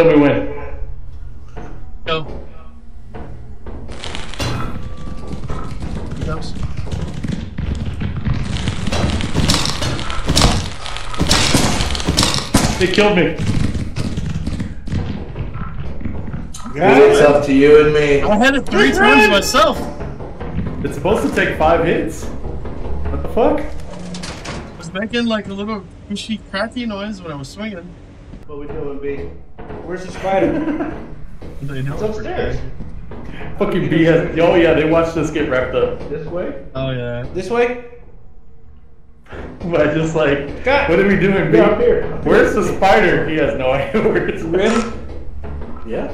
Tell me when. Go. Here goes. They killed me. It's up to you and me. I had it three times myself. It's supposed to take 5 hits. What the fuck? I was making like a little mushy, cracky noise when I was swinging. What we doing, B? Where's the spider? They know it's upstairs. Fucking B has. Oh yeah, they watched us get wrapped up. This way? Oh yeah. This way? But just like, God. What are we doing, B? Yeah, up here. Where's the spider? He has no idea where it's been. Yeah.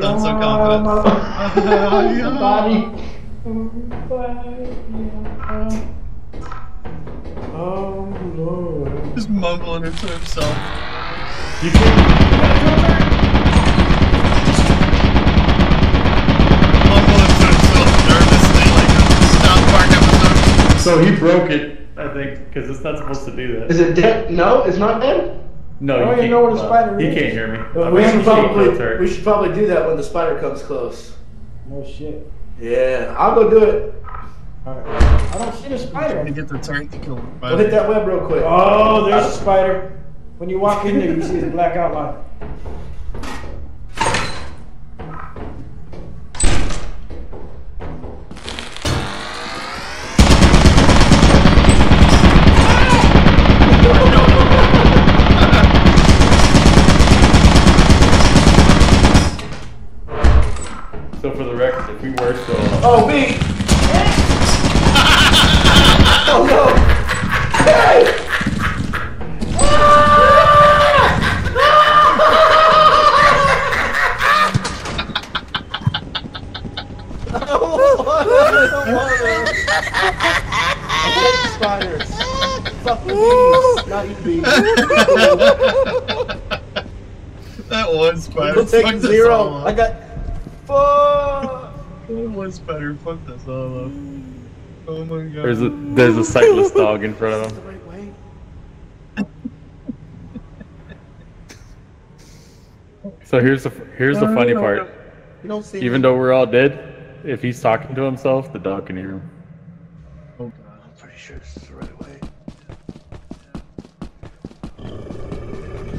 Not so confident. Body. Oh Lord. Just mumbling it to himself. You can't. Mumbling to himself nervously, like a South Park episode. So he broke it, I think, because it's not supposed to do that. Is it dead? No, it's not dead? No, I don't even know where the spider is. He can't hear me. We should probably do that when the spider comes close. No shit. Yeah, I'll go do it. Alright. I don't see the spider. To get the turret to kill the spider. We'll hit that web real quick. Oh, there's a spider. When you walk in there, you see the black outline. So for the record, if we were still... Oh, me! Oh no! Hey! I don't want it! I don't want it! I hate spiders! Fuck the bees! Not you bees! That was spider. We'll take 0. I got... Fuck! That was spider. Fuck this all up. Oh my God. There's a sightless dog in front of him. Is this the right way? So here's the funny part. You don't see Even though we're all dead, if he's talking to himself, the dog can hear him. Oh God, I'm pretty sure this is the right way.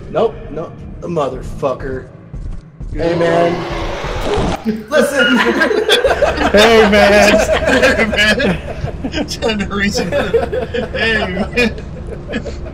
Nope, nope. The motherfucker. Hey man. Listen! Hey man! Hey man! Trying to reach it. Hey man!